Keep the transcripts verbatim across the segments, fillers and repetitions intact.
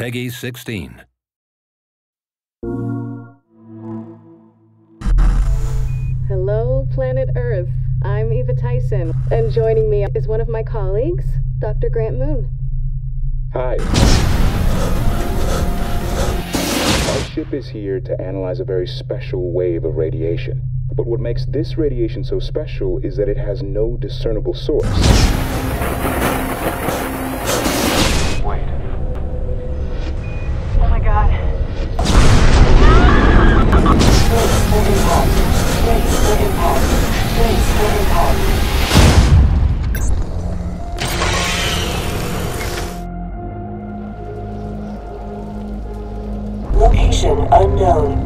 Peggy sixteen. Hello, planet Earth. I'm Eva Tyson, and joining me is one of my colleagues, Doctor Grant Moon. Hi. Our ship is here to analyze a very special wave of radiation. But what makes this radiation so special is that it has no discernible source. Location unknown.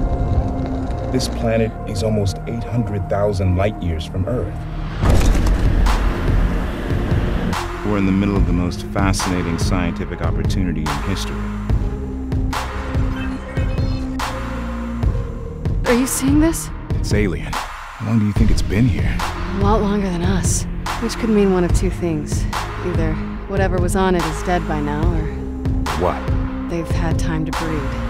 This planet is almost eight hundred thousand light years from Earth. We're in the middle of the most fascinating scientific opportunity in history. Are you seeing this? It's alien. How long do you think it's been here? A lot longer than us. Which could mean one of two things. Either whatever was on it is dead by now, or... What? They've had time to breed.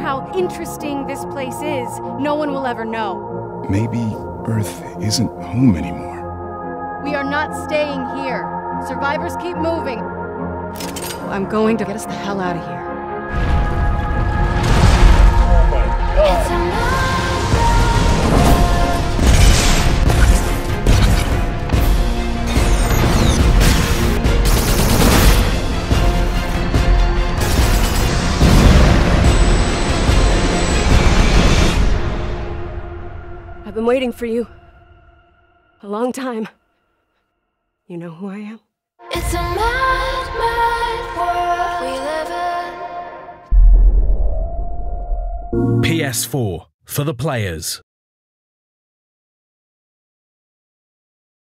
How interesting this place is, no one will ever know. Maybe Earth isn't home anymore. We are not staying here. Survivors keep moving. I'm going to get us the hell out of here. Oh my God. I've been waiting for you a long time. You know who I am? It's a mad, mad world we live in. P S four for the players.